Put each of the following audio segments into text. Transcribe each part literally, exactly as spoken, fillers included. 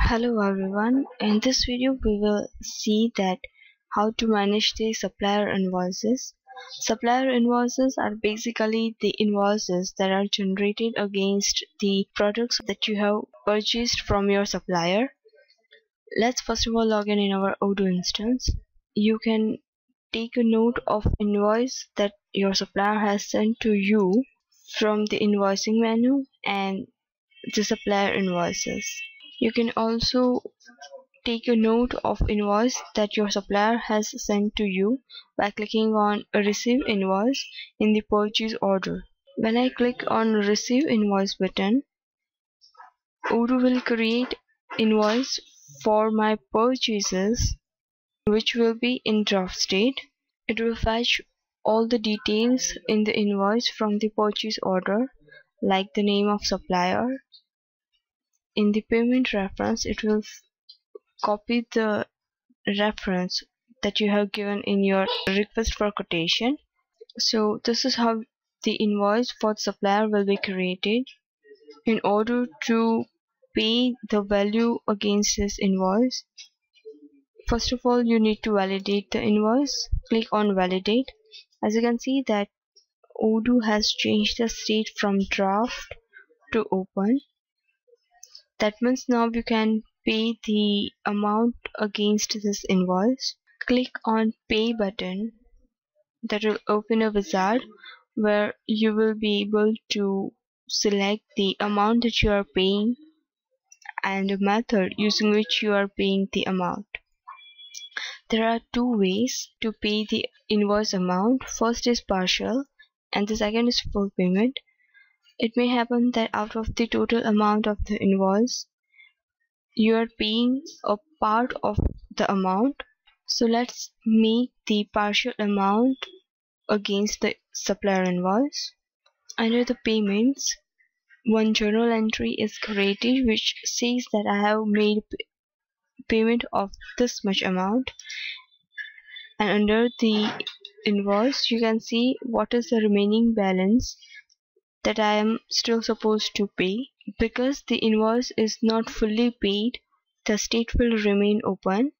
Hello everyone, in this video we will see that how to manage the supplier invoices. Supplier invoices are basically the invoices that are generated against the products that you have purchased from your supplier. Let's first of all log in in our Odoo instance. You can take a note of invoice that your supplier has sent to you from the invoicing menu and the supplier invoices. You can also take a note of invoice that your supplier has sent to you by clicking on Receive Invoice in the Purchase Order. When I click on Receive Invoice button, Odoo will create invoice for my purchases which will be in draft state. It will fetch all the details in the invoice from the purchase order, like the name of supplier. In the payment reference, it will copy the reference that you have given in your request for quotation. So this is how the invoice for the supplier will be created. In order to pay the value against this invoice, first of all you need to validate the invoice. Click on Validate. As you can see that Odoo has changed the state from draft to open. That means now you can pay the amount against this invoice. Click on Pay button. That will open a wizard where you will be able to select the amount that you are paying and the method using which you are paying the amount. There are two ways to pay the invoice amount. First is partial and the second is full payment. It may happen that out of the total amount of the invoice, you are paying a part of the amount. So let's make the partial amount against the supplier invoice. Under the payments, one journal entry is created which says that I have made payment of this much amount. And under the invoice, you can see what is the remaining balance that I am still supposed to pay. Because the invoice is not fully paid, the state will remain open.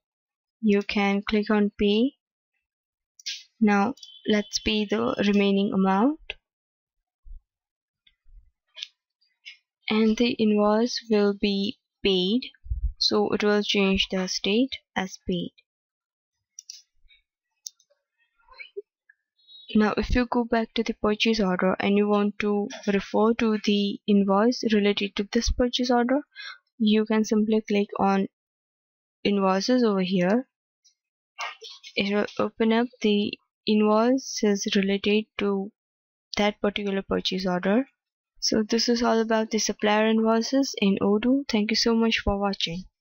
You can click on Pay. Now let's pay the remaining amount. And the invoice will be paid. So it will change the state as paid. Now if you go back to the purchase order and you want to refer to the invoice related to this purchase order, you can simply click on Invoices over here. It will open up the invoices related to that particular purchase order. So this is all about the supplier invoices in Odoo. Thank you so much for watching.